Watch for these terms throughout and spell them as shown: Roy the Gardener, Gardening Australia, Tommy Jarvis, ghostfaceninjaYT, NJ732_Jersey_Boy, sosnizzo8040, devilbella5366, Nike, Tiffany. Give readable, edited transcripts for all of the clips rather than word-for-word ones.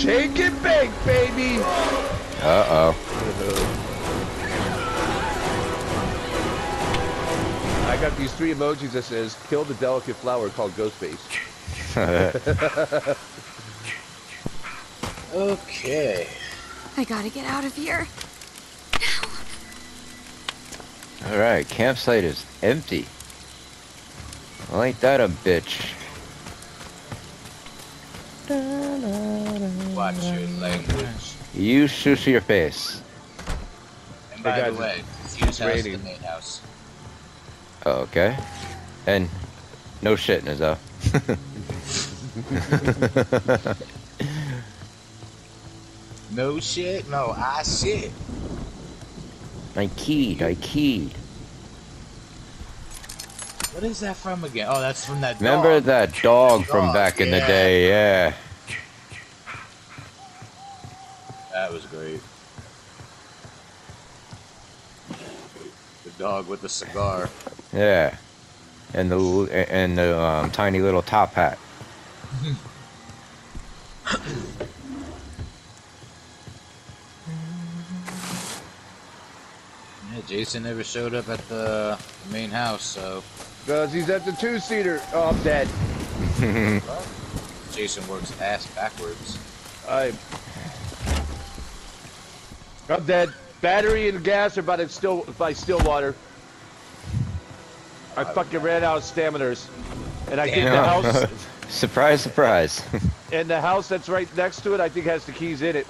Shake and bake, baby! Uh-oh. I got these three emojis that says, kill the delicate flower called Ghostface. Okay. I gotta get out of here. All right, campsite is empty. Well, ain't that a bitch? Watch your language. You shush your face. And by the way, Fuse house is the main house. Oh, okay. And no shit, Nizzo. No shit? No, I shit. I keyed. What is that from again? Oh, that's from that dog. Remember that dog from back in the day, yeah. That was great. The dog with the cigar. Yeah. And the tiny little top hat. Jason never showed up at the main house, so... Because he's at the two-seater. Oh, I'm dead. Well, Jason works ass backwards. I'm dead. Battery and gas are by Stillwater. I fucking ran out of staminers. And I think the house... Surprise, surprise. And the house that's right next to it, I think has the keys in it.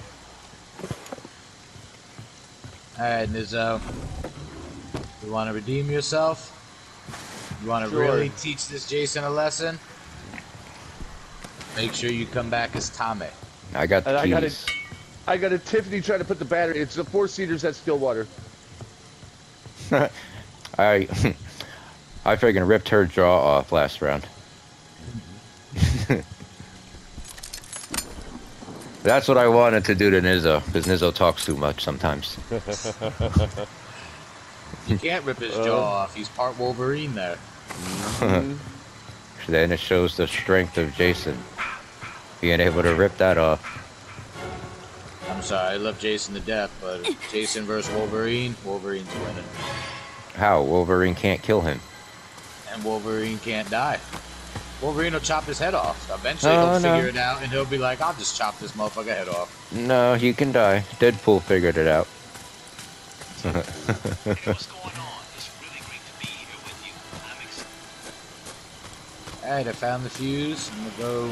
Alright, Nizzo. You want to redeem yourself? You want to really teach this Jason a lesson? Make sure you come back as Tommy. I got the keys. I got a Tiffany trying to put the battery. It's the four-seaters at Stillwater. I freaking ripped her jaw off last round. That's what I wanted to do to Nizzo, because Nizzo talks too much sometimes. You can't rip his jaw off. He's part Wolverine there. Then it shows the strength of Jason being able to rip that off. I'm sorry, I love Jason to death, but Jason versus Wolverine, Wolverine's winning. How? Wolverine can't kill him. And Wolverine can't die. Wolverine will chop his head off. Eventually he'll figure it out, and he'll be like, I'll just chop this motherfucker head off. No, you can die. Deadpool figured it out. What's going on? It's really great to be here with you. I'm excited. Alright, I found the fuse. I'm gonna go.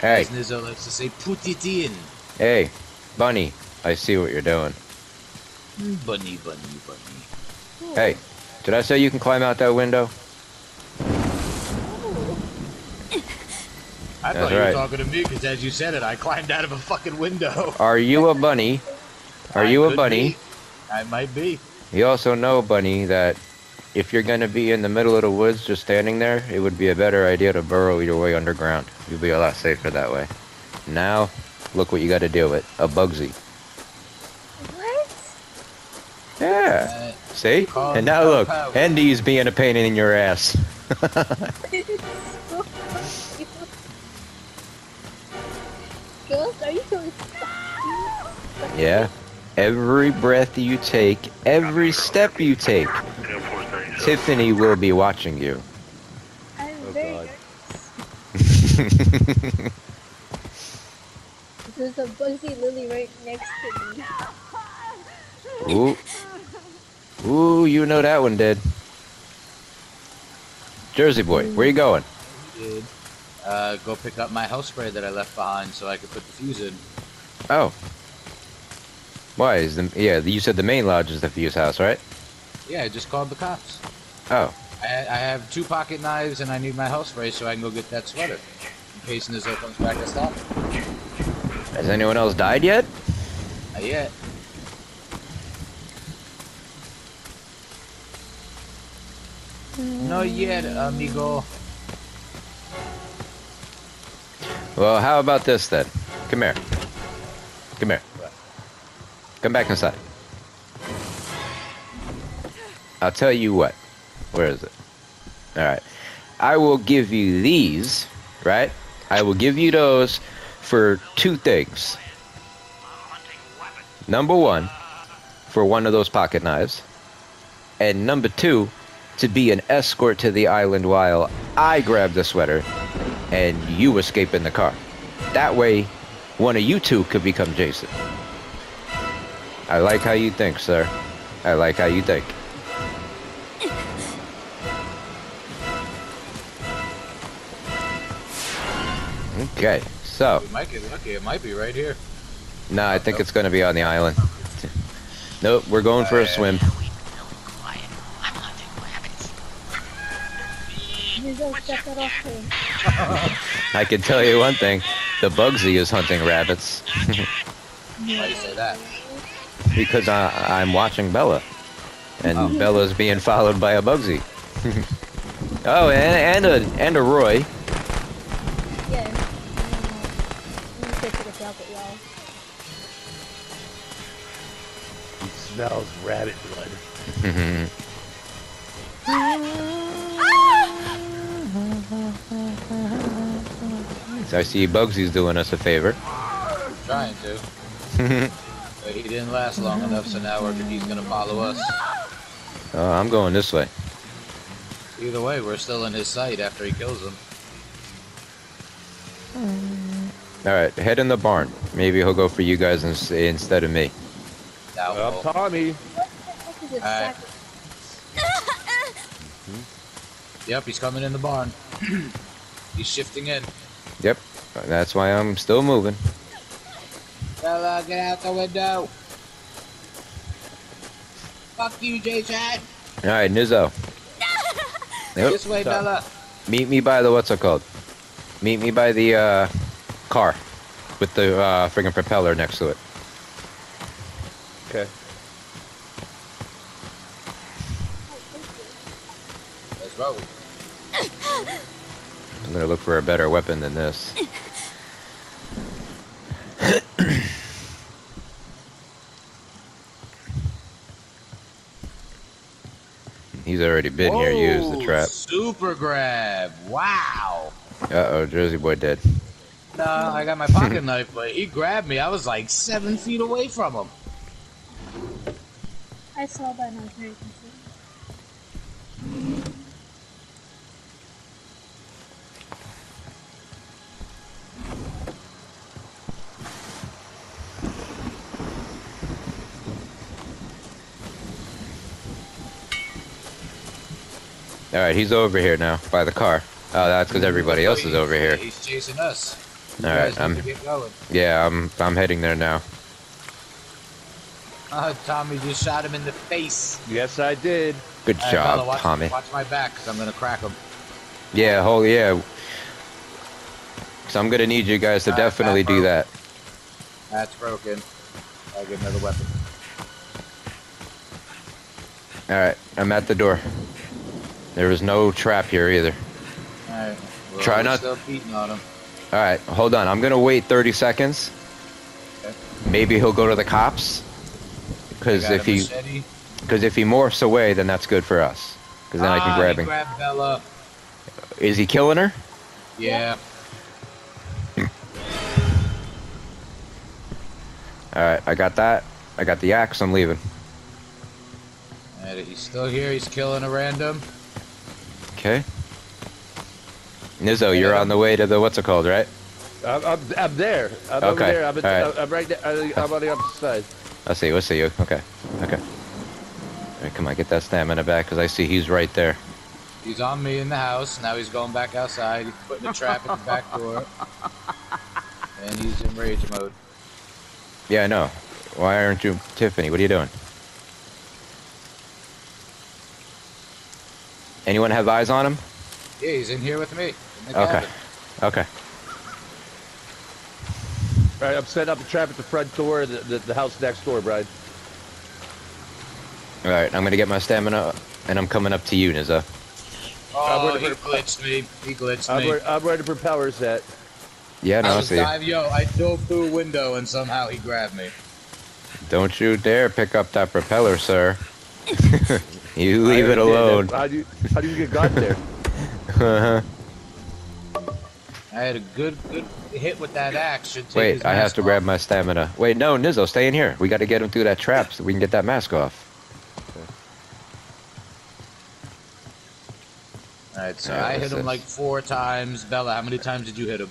Hey. As Nizzo likes to say, put it in. Hey, Bunny. I see what you're doing. Bunny. Hey, did I say you can climb out that window? I thought you were talking to me because as you said it, I climbed out of a fucking window. Are you a bunny? Are you a bunny? Be. I might be. You also know, Bunny, that if you're going to be in the middle of the woods just standing there, it would be a better idea to burrow your way underground. You'll be a lot safer that way. Now, look what you got to deal with. A Bugsy. What? Yeah. See? And now look. Andy's being a pain in your ass. Ghost, are you going to... Yeah. Every breath you take, every step you take, Tiffany will be watching you. I'm very nervous. There's a Bugsy Lily right next to me. Ooh. Ooh, you know that one did. Jersey Boy, where you going? Go pick up my health spray that I left behind so I could put the fuse in. Oh. Why is the you said the main lodge is the fuse house, right? Yeah, I just called the cops. Oh. I have 2 pocket knives and I need my health spray so I can go get that sweater. In case Nizzo comes back to stop. Has anyone else died yet? Not yet. Not yet, amigo. Well, how about this then? Come here. Come here. Come back inside. I'll tell you what. Where is it? Alright. I will give you these, right? I will give you those for two things. Number one, for one of those pocket knives. And number two, to be an escort to the island while I grabbed the sweater and you escape in the car. That way, one of you two could become Jason. I like how you think, sir. I like how you think. Okay, so... we might get lucky. It might be right here. Nah, I think it's going to be on the island. Nope, we're going for a swim. I can tell you one thing. The Bugsy is hunting rabbits. Why do you say that? Because I'm watching Bella. And Bella's being followed by a Bugsy. Oh, and a Roy. Yeah. It smells rabbit blood. So I see Bugsy's doing us a favor. I'm trying to. But he didn't last long enough, so now he's gonna follow us. Oh, I'm going this way. Either way, we're still in his sight after he kills him. Alright, head in the barn. Maybe he'll go for you guys instead of me. Well, Tommy! Alright. Yep, he's coming in the barn. He's shifting in. Yep, that's why I'm still moving. Bella, get out the window! Fuck you, Jason! Alright, Nizzo. Nope. This way, Bella! Meet me by the what's-it-called. Meet me by the, car. With the, friggin' propeller next to it. Okay. Let's go. I'm gonna look for a better weapon than this. He's already been here, used the trap. Super grab! Wow! Uh-oh, Jersey Boy dead. No, I got my pocket knife, but he grabbed me. I was like 7 feet away from him. I saw that and I was very confused. Alright, he's over here now, by the car. Oh, that's because everybody else is over here. He's chasing us. Alright, I'm heading there now. Tommy, you shot him in the face. Yes, I did. Good job, Bella, Tommy. Watch my back, because I'm going to crack him. Yeah, holy yeah. So I'm going to need you guys to definitely do that. That's broken. I'll get another weapon. Alright, I'm at the door. There was no trap here either. Alright, try not. Alright, hold on. I'm gonna wait 30 seconds. Okay. Maybe he'll go to the cops. Because if he morphs away, then that's good for us. Because then I can grab him. Grabbed Bella. Is he killing her? Yeah. Alright, I got that. I got the axe. I'm leaving. Alright, he's still here. He's killing a random. Okay. Nizzo, you're on the way to the what's-it-called, right? I'm there. I'm okay. Over there. I'm right there. I'm on the opposite side. I see you. I see you. Okay. Okay. All right, come on, get that stamina back, because I see he's right there. He's on me in the house. Now he's going back outside. He's putting a trap in the back door. And he's in rage mode. Yeah, I know. Why aren't you... Tiffany, what are you doing? Anyone have eyes on him? Yeah, he's in here with me. Okay. Okay. All right, I'm setting up the trap at the front door, the house next door, Bride. All right, I'm going to get my stamina up, and I'm coming up to you, Nizzo. Oh, he glitched me. He glitched me. I'm where the propeller's at. Yeah, no, I see. Yo, I dove through a window, and somehow he grabbed me. Don't you dare pick up that propeller, sir. You leave it alone. How do you get got there? I had a good hit with that axe. Wait, I have to grab my stamina. Wait, no, Nizzo, stay in here. We got to get him through that trap so we can get that mask off. Alright, so I hit him like 4 times. Bella, how many times did you hit him?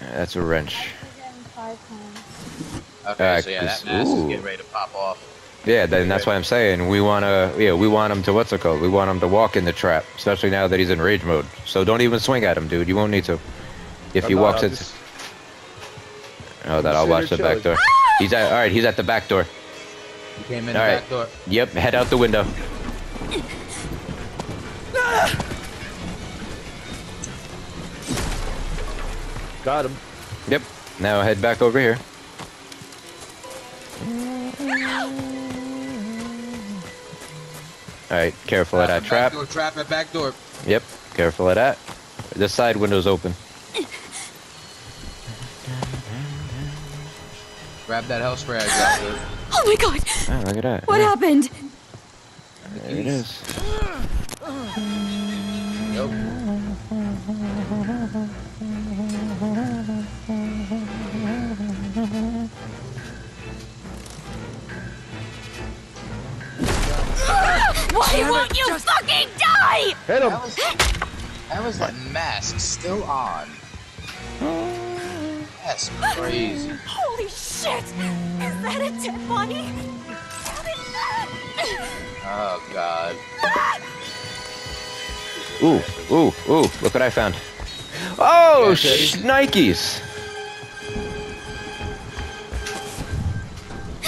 That's a wrench. I hit him 5 times. Okay, so yeah, that mask is getting ready to pop off. Yeah, then that's why I'm saying we wanna, we want him to we want him to walk in the trap, especially now that he's in rage mode. So don't even swing at him, dude. You won't need to. If he walks in, oh, that I'll watch the back door. He's at, all right. He's at the back door. He came in the back door. Yep, head out the window. Got him. Yep. Now head back over here. Alright, careful of that trap. Trap at back door. Yep, careful of that. This side window's open. Grab that hell spray I dropped it. Oh my god! Oh, look at that. What happened? There it is. Nope. Why won't you fucking die?! Hit him! That was that mask still on. That's crazy. Holy shit! Is that a dead body? Oh god. Ooh, ooh, ooh, look what I found. Oh, Nikes!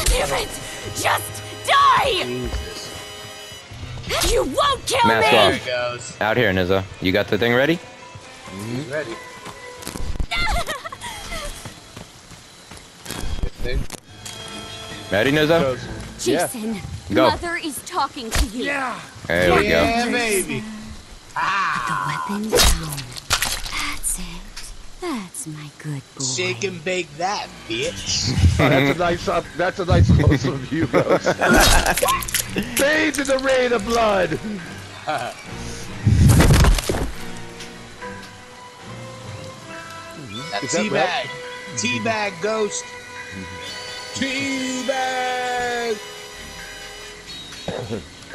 Damn it! Just die! Jesus. You won't kill me! Mask off. There it goes. Out here, Nizzo. You got the thing ready? Mm-hmm. Ready. Good thing. Ready, Nizzo? Jason, Mother is talking to you. Yeah. There we go. Yeah, baby. Ah. Put the weapon down. That's it. That's my good boy. Shake and bake that, bitch. Oh, that's a nice close of you, Rose. Bathe in the rain of blood! Teabag! Teabag ghost! Teabag!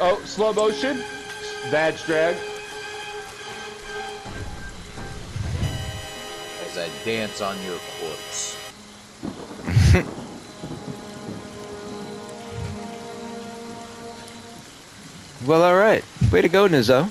Oh, slow motion? Badge drag. As I dance on your corpse. Well, all right. Way to go, Nizzo.